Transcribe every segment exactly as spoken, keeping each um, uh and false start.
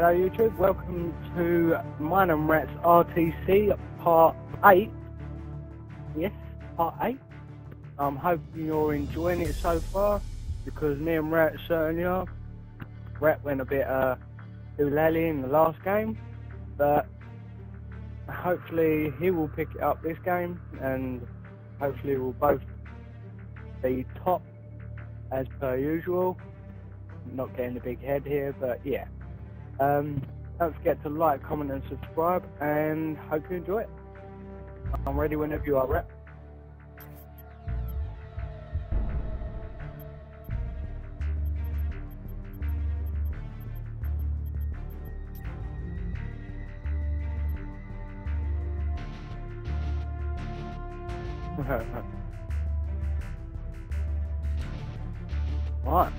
Hello YouTube, welcome to Mine and Rats R T C part eight. Yes, part eight. I'm hoping you're enjoying it so far, because me and Rat certainly are. Rat went a bit uh, oolally in the last game, but hopefully he will pick it up this game, and hopefully we'll both be top as per usual. I'm not getting the big head here, but yeah. Um, don't forget to like, comment and subscribe, and hope you enjoy it. I'm ready whenever you are, Rep. Alright.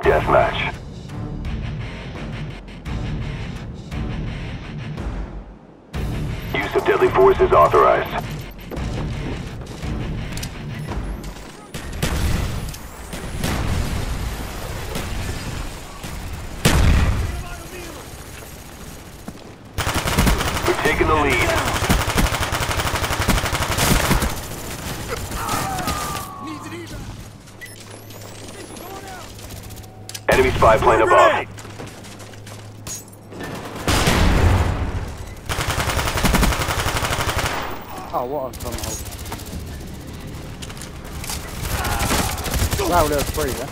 Deathmatch. Use of deadly force is authorized. We're taking the lead. Enemy spy plane above. Oh, what a tunnel. Wow, there's three there.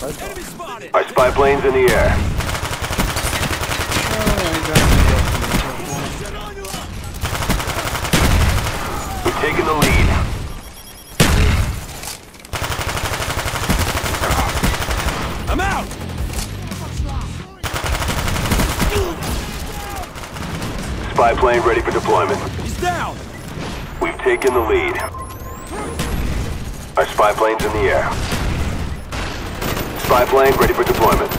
Huh? Enemy spotted. Our spy plane's in the air. Oh, we've taken the lead. Spy plane ready for deployment. He's down! We've taken the lead. Our spy plane's in the air. Spy plane ready for deployment.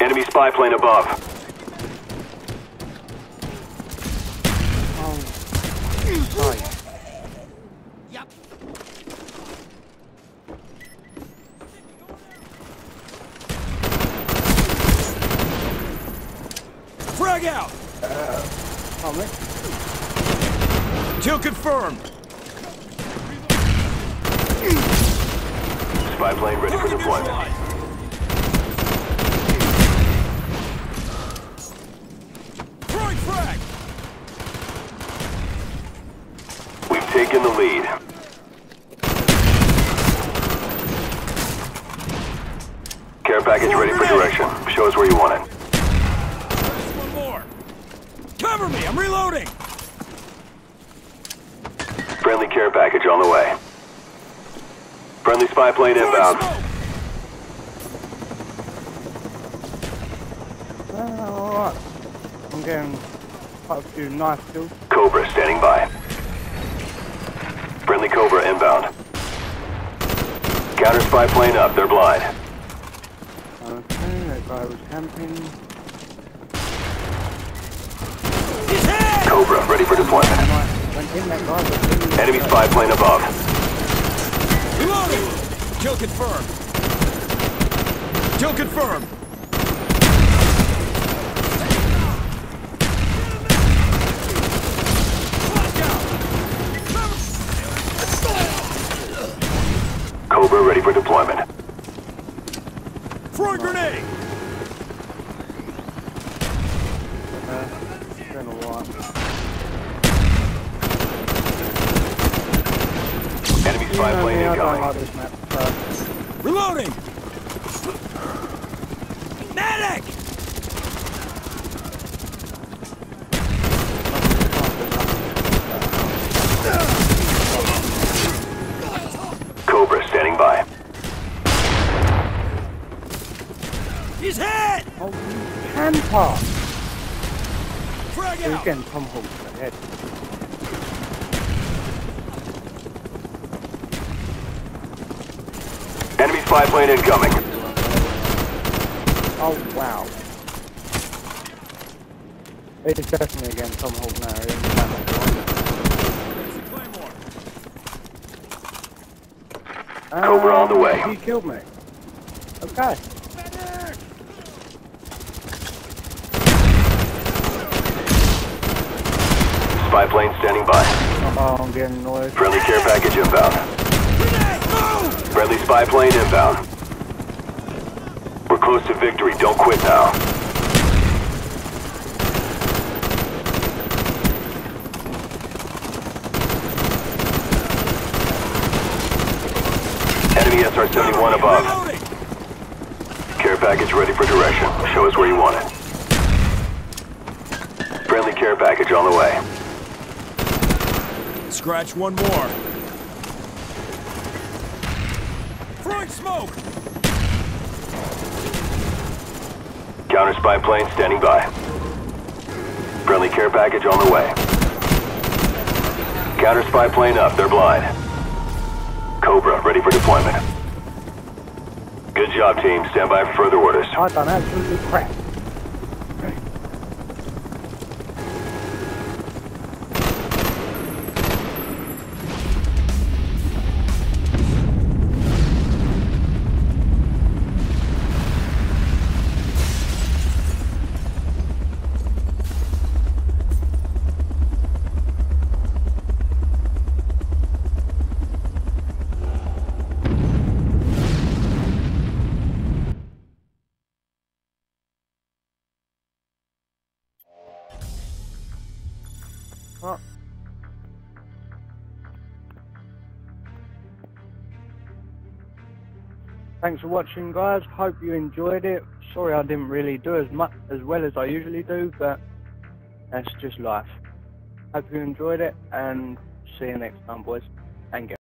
Enemy spy plane above. Oh. Yep. Frag out! Uh, Kill confirmed. Spy plane ready for deployment. Throwing frag. We've taken the lead. Care package ready for direction. Show us where you want it. Cover me! I'm reloading! Friendly care package on the way. Friendly spy plane inbound. Well, alright. I'm getting quite a few nice kills. Cobra standing by. Friendly Cobra inbound. Counter spy plane up. They're blind. Okay, that guy was camping. Cobra, ready for deployment. Enemy spy plane above. Reloading! Kill confirmed. Kill confirmed. Cobra, ready for deployment. Throwing grenade! Enemy spy plane incoming. Reloading! Medic! Cobra how you hamper. So you can come home to your head. Enemy spy plane incoming. Oh wow. It's definitely again come home now. And Cobra um, on the way. He killed me. Okay. Spy plane standing by. Oh, I'm getting annoyed. Friendly care package inbound. Friendly spy plane inbound. We're close to victory. Don't quit now. Enemy S R seventy-one above. Care package ready for direction. Show us where you want it. Friendly care package on the way. Scratch one more. Throwing smoke! Counter spy plane standing by. Friendly care package on the way. Counter spy plane up, they're blind. Cobra ready for deployment. Good job, team. Stand by for further orders. I've done absolutely crap. Okay. Huh. Thanks for watching, guys. Hope you enjoyed it. Sorry I didn't really do as much as well as I usually do, but that's just life. Hope you enjoyed it, and see you next time, boys. Thank you.